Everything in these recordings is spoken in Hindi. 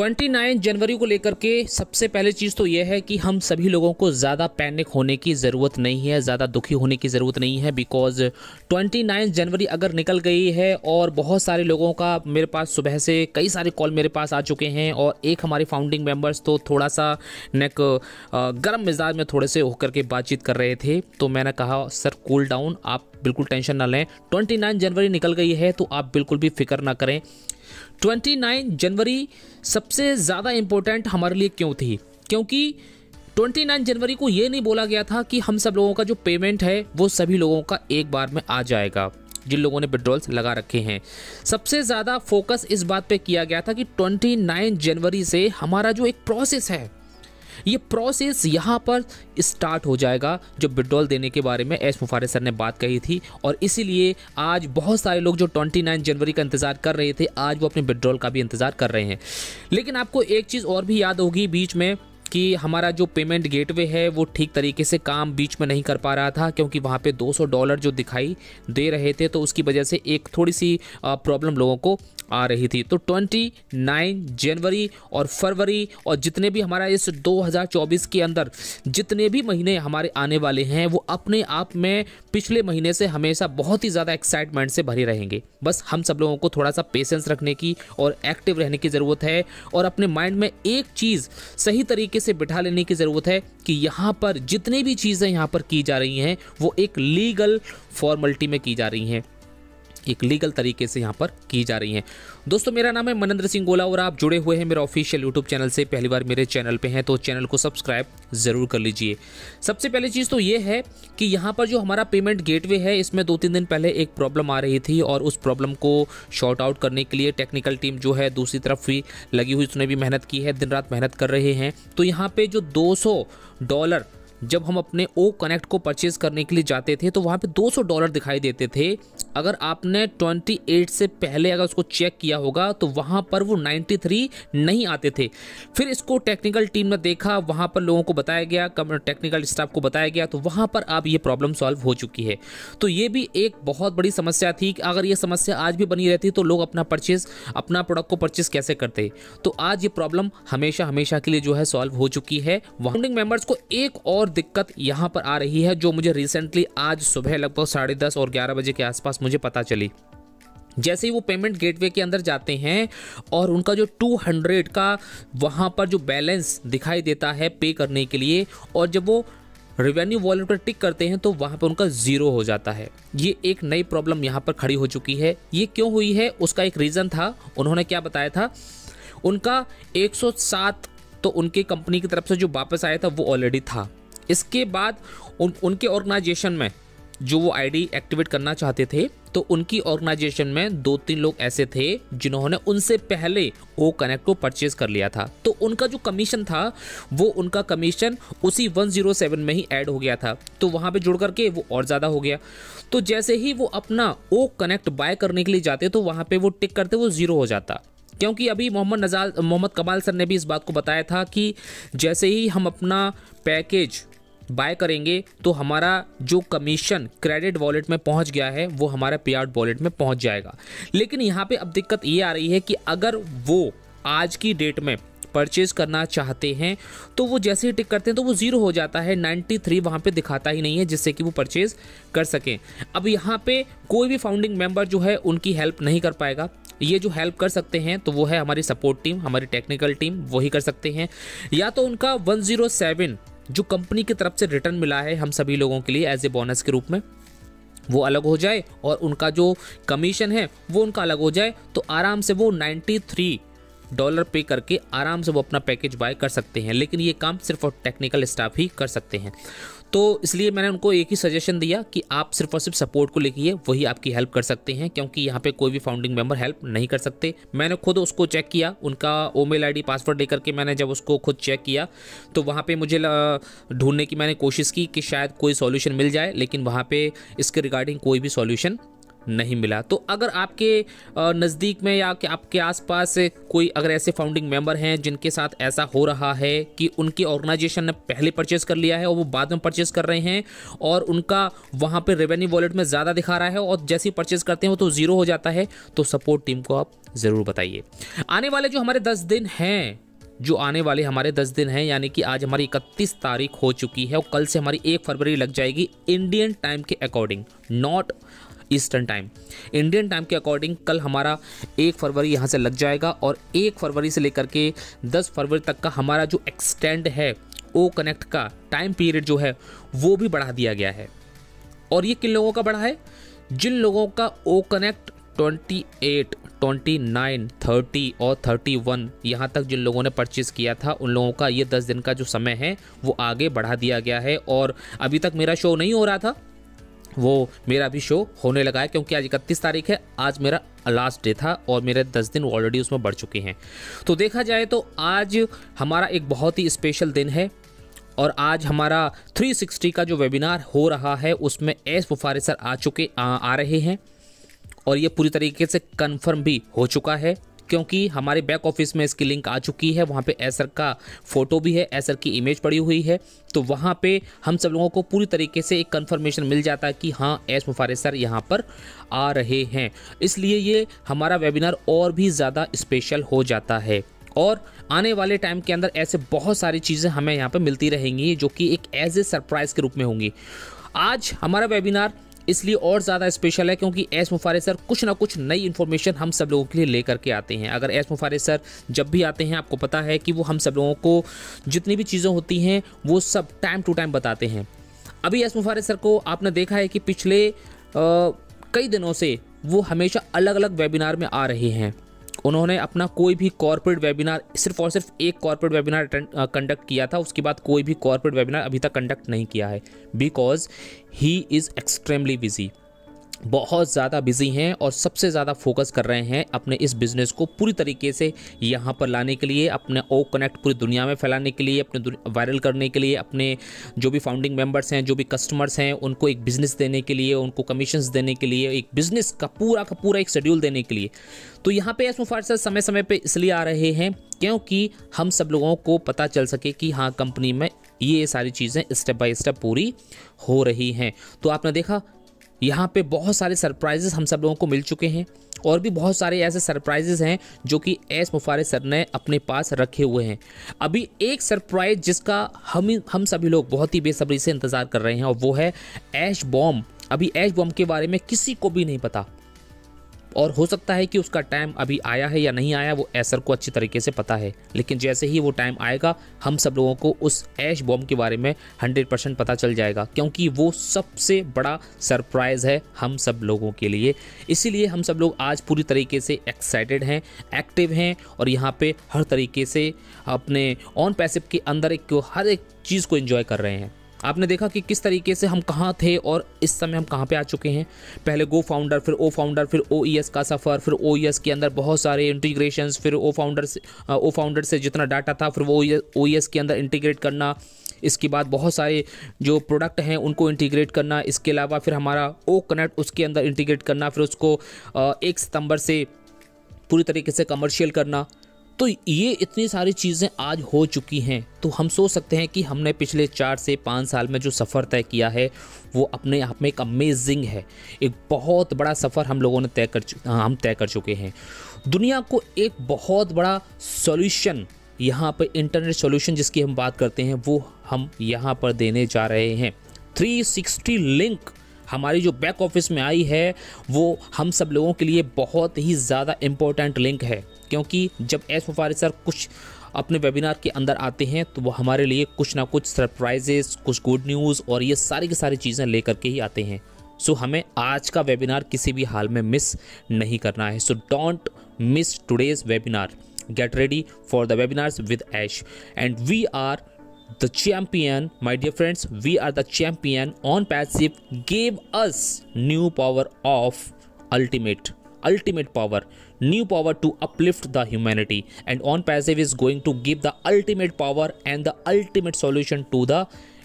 29 जनवरी को लेकर के सबसे पहले चीज़ तो यह है कि हम सभी लोगों को ज़्यादा पैनिक होने की ज़रूरत नहीं है, ज़्यादा दुखी होने की ज़रूरत नहीं है, बिकॉज़ 29 जनवरी अगर निकल गई है और बहुत सारे लोगों का मेरे पास सुबह से कई सारे कॉल मेरे पास आ चुके हैं और एक हमारे फाउंडिंग मेम्बर्स तो थोड़ा सा नेक गर्म मिजाज में थोड़े से होकर के बातचीत कर रहे थे, तो मैंने कहा सर कूल डाउन, आप बिल्कुल टेंशन ना लें, 29 जनवरी निकल गई है तो आप बिल्कुल भी फिक्र ना करें। 29 जनवरी सबसे ज़्यादा इम्पोर्टेंट हमारे लिए क्यों थी? क्योंकि 29 जनवरी को ये नहीं बोला गया था कि हम सब लोगों का जो पेमेंट है वो सभी लोगों का एक बार में आ जाएगा, जिन लोगों ने विड्रॉल्स लगा रखे हैं। सबसे ज़्यादा फोकस इस बात पे किया गया था कि 29 जनवरी से हमारा जो एक प्रोसेस है, ये प्रोसेस यहाँ पर स्टार्ट हो जाएगा, जो विड्रॉल देने के बारे में ऐश मुफारेह सर ने बात कही थी। और इसीलिए आज बहुत सारे लोग जो 29 जनवरी का इंतज़ार कर रहे थे, आज वो अपने विड्रॉल का भी इंतज़ार कर रहे हैं। लेकिन आपको एक चीज़ और भी याद होगी बीच में कि हमारा जो पेमेंट गेटवे है वो ठीक तरीके से काम बीच में नहीं कर पा रहा था, क्योंकि वहाँ पे $200 जो दिखाई दे रहे थे तो उसकी वजह से एक थोड़ी सी प्रॉब्लम लोगों को आ रही थी। तो 29 जनवरी और फरवरी और जितने भी हमारा इस 2024 के अंदर जितने भी महीने हमारे आने वाले हैं वो अपने आप में पिछले महीने से हमेशा बहुत ही ज़्यादा एक्साइटमेंट से भरे रहेंगे। बस हम सब लोगों को थोड़ा सा पेशेंस रखने की और एक्टिव रहने की ज़रूरत है और अपने माइंड में एक चीज़ सही तरीके से बिठा लेने की ज़रूरत है कि यहाँ पर जितनी भी चीज़ें यहाँ पर की जा रही हैं वो एक लीगल फॉर्मेलिटी में की जा रही हैं, एक लीगल तरीके से यहाँ पर की जा रही हैं। दोस्तों मेरा नाम है मनिंद्र सिंह गोला और आप जुड़े हुए हैं मेरा ऑफिशियल यूट्यूब चैनल से। पहली बार मेरे चैनल पे हैं तो चैनल को सब्सक्राइब ज़रूर कर लीजिए। सबसे पहली चीज़ तो ये है कि यहाँ पर जो हमारा पेमेंट गेटवे है इसमें 2-3 दिन पहले एक प्रॉब्लम आ रही थी और उस प्रॉब्लम को शॉर्ट आउट करने के लिए टेक्निकल टीम जो है दूसरी तरफ भी लगी हुई, उसने भी मेहनत की है, दिन रात मेहनत कर रहे हैं। तो यहाँ पर जो $200 जब हम अपने ओ कनेक्ट को परचेज़ करने के लिए जाते थे तो वहाँ पे $200 दिखाई देते थे। अगर आपने 28 से पहले अगर उसको चेक किया होगा तो वहाँ पर वो 93 नहीं आते थे। फिर इसको टेक्निकल टीम ने देखा, वहाँ पर लोगों को बताया गया, टेक्निकल स्टाफ को बताया गया, तो वहाँ पर अब ये प्रॉब्लम सॉल्व हो चुकी है। तो ये भी एक बहुत बड़ी समस्या थी कि अगर ये समस्या आज भी बनी रहती तो लोग अपना प्रोडक्ट को परचेज़ कैसे करते। तो आज ये प्रॉब्लम हमेशा के लिए जो है सॉल्व हो चुकी है। फाउंडिंग मेम्बर्स को एक और दिक्कत यहाँ पर आ रही है जो मुझे रिसेंटली आज सुबह लगभग 10:30 और 11 बजे के आसपास मुझे पता चली। जैसे ही वो पेमेंट गेटवे के अंदर जाते हैं और उनका जो 200 का वहाँ पर जो बैलेंस दिखाई देता है पे करने के लिए, और जब वो रेवेन्यू वॉलेट पर टिक करते हैं तो वहाँ पर उनका ज़ीरो हो जाता है। ये एक नई प्रॉब्लम यहाँ पर खड़ी हो चुकी है। ये क्यों हुई है उसका एक रीज़न था। उन्होंने क्या बताया था, उनका 107 तो उनकी कंपनी की तरफ से जो वापस आया था वो ऑलरेडी था। इसके बाद उनके ऑर्गेनाइजेशन में जो वो आईडी एक्टिवेट करना चाहते थे तो उनकी ऑर्गेनाइजेशन में 2-3 लोग ऐसे थे जिन्होंने उनसे पहले ओ कनेक्ट को परचेज़ कर लिया था। तो उनका जो कमीशन था वो उनका कमीशन उसी 107 में ही ऐड हो गया था। तो वहाँ पे जुड़ करके वो और ज़्यादा हो गया। तो जैसे ही वो अपना ओ कनेक्ट बाय करने के लिए जाते तो वहाँ पर वो टिक करते वो ज़ीरो हो जाता, क्योंकि अभी मोहम्मद कमाल सर ने भी इस बात को बताया था कि जैसे ही हम अपना पैकेज बाय करेंगे तो हमारा जो कमीशन क्रेडिट वॉलेट में पहुंच गया है वो हमारा पे आउट वॉलेट में पहुंच जाएगा। लेकिन यहाँ पे अब दिक्कत ये आ रही है कि अगर वो आज की डेट में परचेज़ करना चाहते हैं तो वो जैसे ही टिक करते हैं तो वो ज़ीरो हो जाता है, 93 वहाँ पे दिखाता ही नहीं है जिससे कि वो परचेज़ कर सकें। अब यहाँ पे कोई भी फाउंडिंग मेंबर जो है उनकी हेल्प नहीं कर पाएगा। ये जो हेल्प कर सकते हैं तो वो है हमारी सपोर्ट टीम, हमारी टेक्निकल टीम, वही कर सकते हैं। या तो उनका 107 जो कंपनी की तरफ से रिटर्न मिला है हम सभी लोगों के लिए एज ए बोनस के रूप में वो अलग हो जाए और उनका जो कमीशन है वो उनका अलग हो जाए, तो आराम से वो $93 पे करके आराम से वो अपना पैकेज बाय कर सकते हैं। लेकिन ये काम सिर्फ और टेक्निकल स्टाफ ही कर सकते हैं। तो इसलिए मैंने उनको एक ही सजेशन दिया कि आप सिर्फ और सिर्फ सपोर्ट को लिखिए, वही आपकी हेल्प कर सकते हैं, क्योंकि यहाँ पे कोई भी फाउंडिंग मेंबर हेल्प नहीं कर सकते। मैंने खुद उसको चेक किया, उनका ईमेल आईडी पासवर्ड लेकर के मैंने जब उसको खुद चेक किया तो वहाँ पे मुझे ढूंढने की मैंने कोशिश की कि शायद कोई सॉल्यूशन मिल जाए, लेकिन वहाँ पर इसके रिगार्डिंग कोई भी सॉल्यूशन नहीं मिला। तो अगर आपके नज़दीक में या आपके आसपास कोई अगर ऐसे फाउंडिंग मेंबर हैं जिनके साथ ऐसा हो रहा है कि उनके ऑर्गेनाइजेशन ने पहले परचेस कर लिया है और वो बाद में परचेस कर रहे हैं और उनका वहाँ पर रेवेन्यू वॉलेट में ज़्यादा दिखा रहा है और जैसे ही परचेस करते हैं तो ज़ीरो हो जाता है, तो सपोर्ट टीम को आप ज़रूर बताइए। आने वाले जो हमारे 10 दिन हैं, जो आने वाले हमारे 10 दिन हैं, यानी कि आज हमारी 31 तारीख हो चुकी है और कल से हमारी 1 फरवरी लग जाएगी इंडियन टाइम के according, not eastern time. Indian time के अकॉर्डिंग कल हमारा 1 फरवरी यहाँ से लग जाएगा और 1 फरवरी से लेकर के 10 फरवरी तक का हमारा जो एक्सटेंड है ओ कनेक्ट का टाइम पीरियड जो है वो भी बढ़ा दिया गया है। और ये किन लोगों का बढ़ा है? जिन लोगों का ओ कनेक्ट 28, 29, 30 और 31 यहाँ तक जिन लोगों ने परचेज़ किया था उन लोगों का ये 10 दिन का जो समय है वो आगे बढ़ा दिया गया है। और अभी तक मेरा शो नहीं हो रहा था, वो मेरा भी शो होने लगा है क्योंकि आज 31 तारीख है, आज मेरा लास्ट डे था और मेरे 10 दिन ऑलरेडी उसमें बढ़ चुके हैं। तो देखा जाए तो आज हमारा एक बहुत ही स्पेशल दिन है और आज हमारा 360 का जो वेबिनार हो रहा है उसमें एश मुफारे सर आ रहे हैं और ये पूरी तरीके से कंफर्म भी हो चुका है क्योंकि हमारे बैक ऑफिस में इसकी लिंक आ चुकी है। वहाँ पे एसर का फ़ोटो भी है, एसर की इमेज पड़ी हुई है, तो वहाँ पे हम सब लोगों को पूरी तरीके से एक कंफर्मेशन मिल जाता है कि हाँ एश मुफारे सर यहाँ पर आ रहे हैं। इसलिए ये हमारा वेबिनार और भी ज़्यादा स्पेशल हो जाता है और आने वाले टाइम के अंदर ऐसे बहुत सारी चीज़ें हमें यहाँ पर मिलती रहेंगी जो कि एक एज ए सरप्राइज़ के रूप में होंगी। आज हमारा वेबिनार इसलिए और ज़्यादा स्पेशल है क्योंकि एश मुफारे सर कुछ ना कुछ नई इन्फॉर्मेशन हम सब लोगों के लिए लेकर के आते हैं। अगर एश मुफारे सर जब भी आते हैं आपको पता है कि वो हम सब लोगों को जितनी भी चीज़ें होती हैं वो सब टाइम टू टाइम बताते हैं। अभी एश मुफारे सर को आपने देखा है कि पिछले कई दिनों से वो हमेशा अलग अलग वेबिनार में आ रहे हैं। उन्होंने अपना कोई भी कॉर्पोरेट वेबिनार, सिर्फ और सिर्फ एक कॉर्पोरेट वेबिनार कंडक्ट किया था, उसके बाद कोई भी कॉर्पोरेट वेबिनार अभी तक कंडक्ट नहीं किया है because he is extremely busy, बहुत ज़्यादा बिजी हैं और सबसे ज़्यादा फोकस कर रहे हैं अपने इस बिज़नेस को पूरी तरीके से यहाँ पर लाने के लिए, अपने ओ कनेक्ट पूरी दुनिया में फैलाने के लिए, अपने वायरल करने के लिए, अपने जो भी फाउंडिंग मेंबर्स हैं, जो भी कस्टमर्स हैं उनको एक बिज़नेस देने के लिए, उनको कमीशंस देने के लिए, एक बिज़नेस का पूरा एक शेड्यूल देने के लिए। तो यहाँ पर एश मुफारे सर समय समय पर इसलिए आ रहे हैं क्योंकि हम सब लोगों को पता चल सके कि हाँ कंपनी में ये सारी चीज़ें स्टेप बाई स्टेप पूरी हो रही हैं। तो आपने देखा यहाँ पे बहुत सारे सरप्राइजेज़ हम सब लोगों को मिल चुके हैं और भी बहुत सारे ऐसे सरप्राइजेज़ हैं जो कि एश मुफारे सर ने अपने पास रखे हुए हैं। अभी एक सरप्राइज़ जिसका हम सभी लोग बहुत ही बेसब्री से इंतज़ार कर रहे हैं और वो है ऐश बॉम्ब। अभी ऐश बॉम्ब के बारे में किसी को भी नहीं पता और हो सकता है कि उसका टाइम अभी आया है या नहीं आया, वो एसर को अच्छी तरीके से पता है, लेकिन जैसे ही वो टाइम आएगा हम सब लोगों को उस ऐश बॉम्ब के बारे में 100% पता चल जाएगा क्योंकि वो सबसे बड़ा सरप्राइज़ है हम सब लोगों के लिए। इसीलिए हम सब लोग आज पूरी तरीके से एक्साइटेड हैं, एक्टिव हैं और यहाँ पे हर तरीके से अपने ऑन पैसिव के अंदर हर एक चीज़ को एंजॉय कर रहे हैं। आपने देखा कि किस तरीके से हम कहाँ थे और इस समय हम कहाँ पे आ चुके हैं। पहले गो फाउंडर, फिर OES का सफ़र, फिर OES के अंदर बहुत सारे इंटीग्रेशंस, फिर ओ फाउंडर से जितना डाटा था फिर वो OES के अंदर इंटीग्रेट करना, इसके बाद बहुत सारे जो प्रोडक्ट हैं उनको इंटीग्रेट करना, इसके अलावा फिर हमारा ओ कनेक्ट उसके अंदर इंटीग्रेट करना, फिर उसको 1 सितंबर से पूरी तरीके से कमर्शियल करना। तो ये इतनी सारी चीज़ें आज हो चुकी हैं। तो हम सोच सकते हैं कि हमने पिछले 4 से 5 साल में जो सफ़र तय किया है वो अपने आप में एक अमेजिंग है, एक बहुत बड़ा सफ़र हम लोगों ने तय कर चुके हैं। दुनिया को एक बहुत बड़ा सॉल्यूशन, यहाँ पर इंटरनेट सॉल्यूशन जिसकी हम बात करते हैं, वो हम यहाँ पर देने जा रहे हैं। 360 लिंक हमारी जो बैक ऑफिस में आई है वो हम सब लोगों के लिए बहुत ही ज़्यादा इम्पोर्टेंट लिंक है क्योंकि जब एश मुफारे सर कुछ अपने वेबिनार के अंदर आते हैं तो वो हमारे लिए कुछ ना कुछ सरप्राइजेस, कुछ गुड न्यूज़ और ये सारी की सारी चीज़ें लेकर के ही आते हैं। सो हमें आज का वेबिनार किसी भी हाल में मिस नहीं करना है। So don't miss today's webinar, get ready for the webinars with Ash and we are the champion, my dear friends, we are the champion. ONPASSIVE gave us new power of ultimate power, new power to uplift the humanity, and ONPASSIVE is going to give the ultimate power and the ultimate solution to the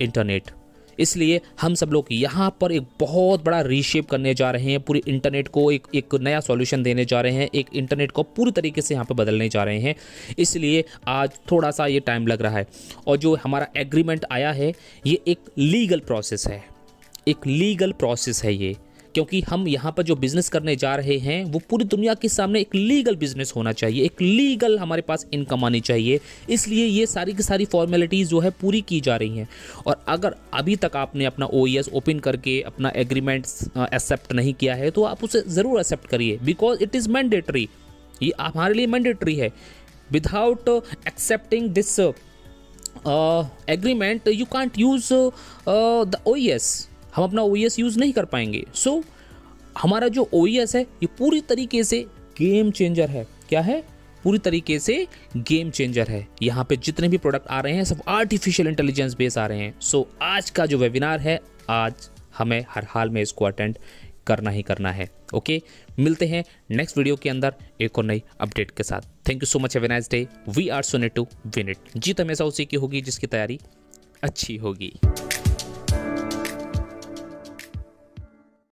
internet. इसलिए हम सब लोग यहाँ पर एक बहुत बड़ा रीशेप करने जा रहे हैं, पूरी इंटरनेट को एक नया सॉल्यूशन देने जा रहे हैं, एक इंटरनेट को पूरी तरीके से यहाँ पर बदलने जा रहे हैं। इसलिए आज थोड़ा सा ये टाइम लग रहा है। और जो हमारा एग्रीमेंट आया है ये एक लीगल प्रोसेस है, एक लीगल प्रोसेस है ये, क्योंकि हम यहाँ पर जो बिज़नेस करने जा रहे हैं वो पूरी दुनिया के सामने एक लीगल बिज़नेस होना चाहिए, एक लीगल हमारे पास इनकम आनी चाहिए। इसलिए ये सारी की सारी फॉर्मेलिटीज़ जो है पूरी की जा रही हैं। और अगर अभी तक आपने अपना OES ओपन करके अपना एग्रीमेंट एक्सेप्ट नहीं किया है तो आप उसे ज़रूर एक्सेप्ट करिए, बिकॉज इट इज़ मैंडेटरी, ये हमारे लिए मैंडेटरी है। Without accepting this agreement you can't use the OES, हम अपना OES यूज़ नहीं कर पाएंगे। सो हमारा जो OES है ये पूरी तरीके से गेम चेंजर है। क्या है? पूरी तरीके से गेम चेंजर है। यहाँ पे जितने भी प्रोडक्ट आ रहे हैं सब आर्टिफिशियल इंटेलिजेंस बेस आ रहे हैं। सो आज का जो वेबिनार है आज हमें हर हाल में इसको अटेंड करना ही करना है। ओके, मिलते हैं नेक्स्ट वीडियो के अंदर एक और नई अपडेट के साथ। Thank you so much, have a nice day. We are so net to win it. जीत हमेशा उसी की होगी जिसकी तैयारी अच्छी होगी।